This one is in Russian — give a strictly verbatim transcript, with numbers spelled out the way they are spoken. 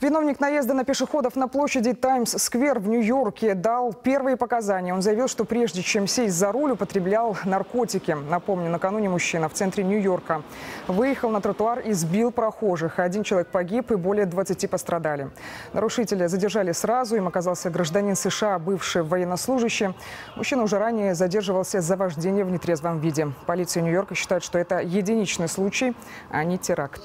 Виновник наезда на пешеходов на площади Таймс-сквер в Нью-Йорке дал первые показания. Он заявил, что прежде чем сесть за руль, употреблял наркотики. Напомню, накануне мужчина в центре Нью-Йорка выехал на тротуар и сбил прохожих. Один человек погиб и более двадцати пострадали. Нарушителя задержали сразу. Им оказался гражданин США, бывший военнослужащий. Мужчина уже ранее задерживался за вождение в нетрезвом виде. Полиция Нью-Йорка считает, что это единичный случай, а не теракт.